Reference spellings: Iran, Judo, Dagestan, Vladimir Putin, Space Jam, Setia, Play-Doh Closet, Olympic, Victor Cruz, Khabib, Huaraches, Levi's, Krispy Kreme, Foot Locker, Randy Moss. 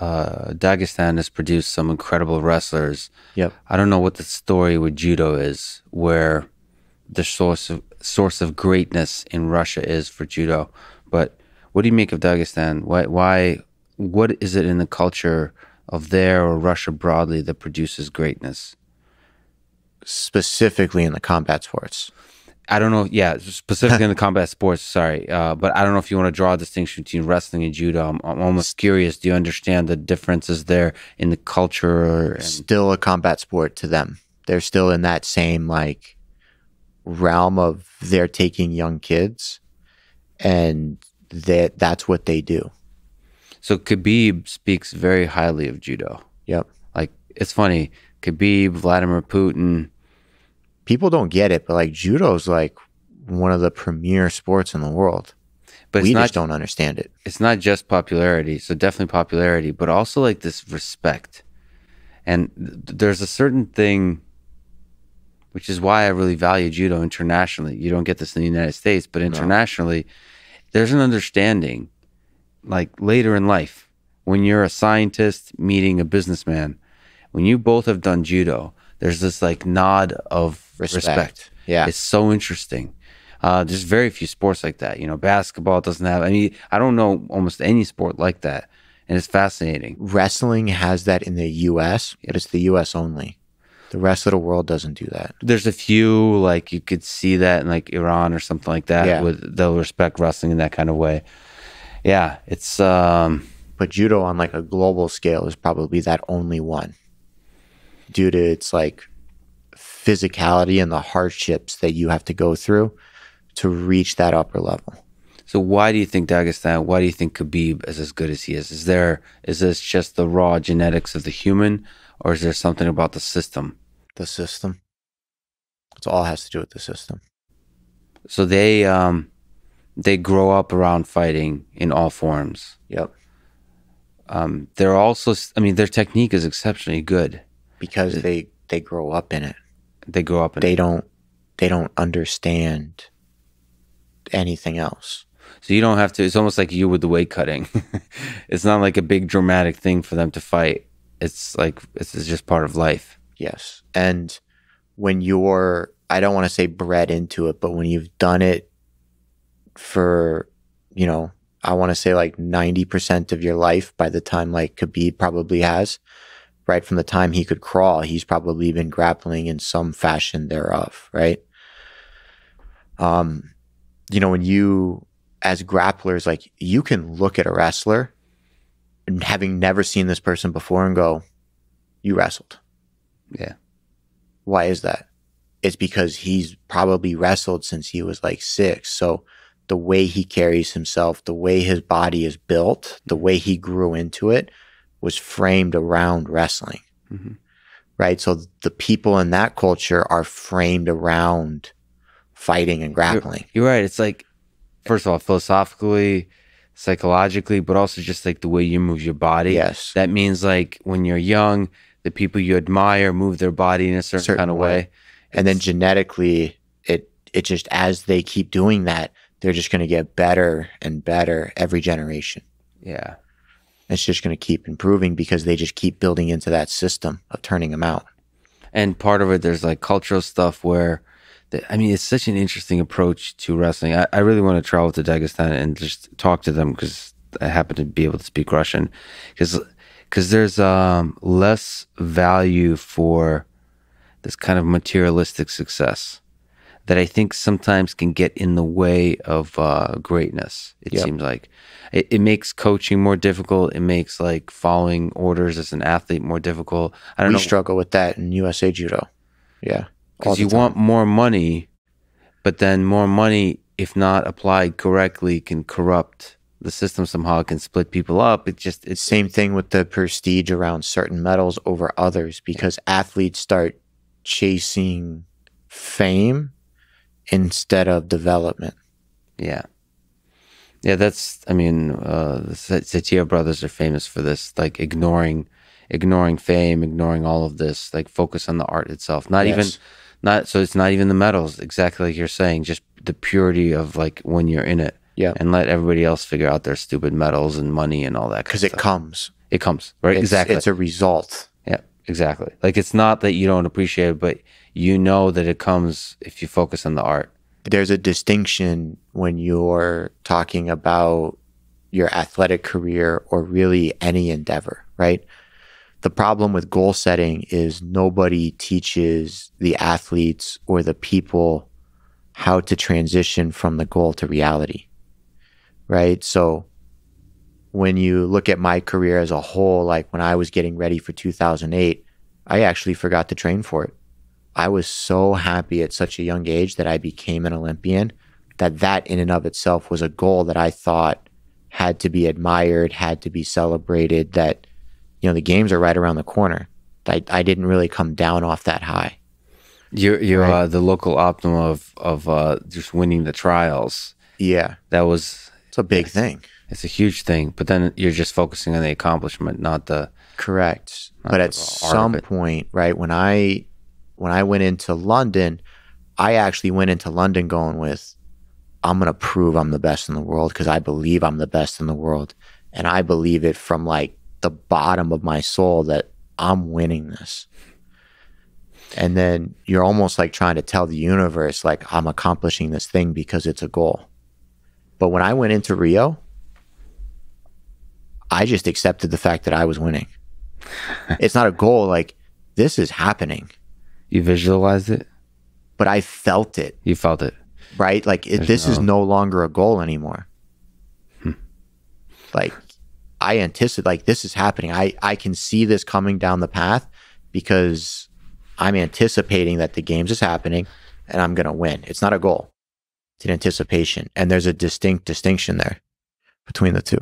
Dagestan has produced some incredible wrestlers. Yep. I don't know what the story with judo is, where the source of greatness in Russia is for judo. But what do you make of Dagestan? Why what is it in the culture of there or Russia broadly that produces greatness? Specifically in the combat sports. I don't know. Yeah, specifically in the combat sports. Sorry, but I don't know if you want to draw a distinction between wrestling and judo. I'm almost curious. Do you understand the differences there in the culture? And... Still a combat sport to them. They're still in that same like realm of they're taking young kids, and that's what they do. So Khabib speaks very highly of judo. Yep. Like it's funny, Khabib, Vladimir Putin. People don't get it, but like judo is like one of the premier sports in the world. But we just don't understand it. It's not just popularity, so definitely popularity, but also like this respect. And there's a certain thing, which is why I really value judo internationally. You don't get this in the United States, but internationally, there's an understanding, like later in life, when you're a scientist meeting a businessman, when you both have done judo, there's this like nod of respect. Yeah, it's so interesting. There's very few sports like that. You know, basketball doesn't have any. I don't know almost any sport like that, and it's fascinating. Wrestling has that in the U.S., but it's the U.S. only. The rest of the world doesn't do that. There's a few, like you could see that in like Iran or something like that. Yeah. They'll respect wrestling in that kind of way. Yeah, it's. But judo on like a global scale is probably that only one. Due to its like physicality and the hardships that you have to go through to reach that upper level. So why do you think Dagestan, why do you think Khabib is as good as he is? Is this just the raw genetics of the human, or is there something about the system? The system. It's all has to do with the system. So they grow up around fighting in all forms. Yep. They're also, I mean, their technique is exceptionally good. Because they grow up in it. They grow up in it. They don't understand anything else. So you don't have to, it's almost like you with the weight cutting. It's not like a big dramatic thing for them to fight. It's like, it's just part of life. Yes. And when you're, I don't want to say bred into it, but when you've done it for, you know, I want to say like 90% of your life by the time like Khabib probably has, right from the time he could crawl, he's probably been grappling in some fashion thereof, right? You know, when you, as grapplers, like you can look at a wrestler and having never seen this person before and go, you wrestled. Yeah. Why is that? It's because he's probably wrestled since he was like 6. So the way he carries himself, the way his body is built, the way he grew into it, was framed around wrestling, right? So the people in that culture are framed around fighting and grappling. You're right. It's like, first of all, philosophically, psychologically, but also just like the way you move your body. Yes. That means like when you're young, the people you admire move their body in a certain kind of way. And then genetically, it just, as they keep doing that, they're just going to get better and better every generation. Yeah. It's just going to keep improving because they just keep building into that system of turning them out. And part of it, there's like cultural stuff where, I mean, it's such an interesting approach to wrestling. I really want to travel to Dagestan and just talk to them because I happen to be able to speak Russian. Because there's less value for this kind of materialistic success that I think sometimes can get in the way of greatness. It seems like it makes coaching more difficult. It makes like following orders as an athlete more difficult. I don't know. We struggle with that in USA Judo. Yeah, because you want more money, but then more money, if not applied correctly, can corrupt the system somehow. It can split people up. It's same thing with the prestige around certain medals over others because athletes start chasing fame instead of development. Yeah. Yeah, that's, I mean, the Setia brothers are famous for this, like ignoring fame, ignoring all of this, like focus on the art itself. So it's not even the medals, exactly like you're saying, just the purity of like when you're in it. Yeah. And let everybody else figure out their stupid medals and money and all that. Because it comes. It comes, right? Exactly. It's a result. Yeah, exactly. Like, it's not that you don't appreciate it, but you know that it comes if you focus on the art. There's a distinction when you're talking about your athletic career or really any endeavor, right? The problem with goal setting is nobody teaches the athletes or the people how to transition from the goal to reality, right? So when you look at my career as a whole, like when I was getting ready for 2008, I actually forgot to train for it. I was so happy at such a young age that I became an Olympian, that in and of itself was a goal that I thought had to be admired, had to be celebrated, that, you know, the games are right around the corner. I didn't really come down off that high. You're right? The local optimum of just winning the trials. Yeah. That was... It's a big thing. It's a huge thing, but then you're just focusing on the accomplishment, not the... Correct. But at some point, right, when I went into London, I actually went into London going with, I'm going to prove I'm the best in the world because I believe I'm the best in the world. And I believe it from like the bottom of my soul that I'm winning this. And then you're almost like trying to tell the universe, like, I'm accomplishing this thing because it's a goal. But when I went into Rio, I just accepted the fact that I was winning. It's not a goal. Like, this is happening. You visualized it? But I felt it. You felt it. Right? Like, this is no longer a goal anymore. Hmm. Like, I anticipated, like, this is happening. I can see this coming down the path because I'm anticipating that the games is happening and I'm going to win. It's not a goal. It's an anticipation. And there's a distinction there between the two.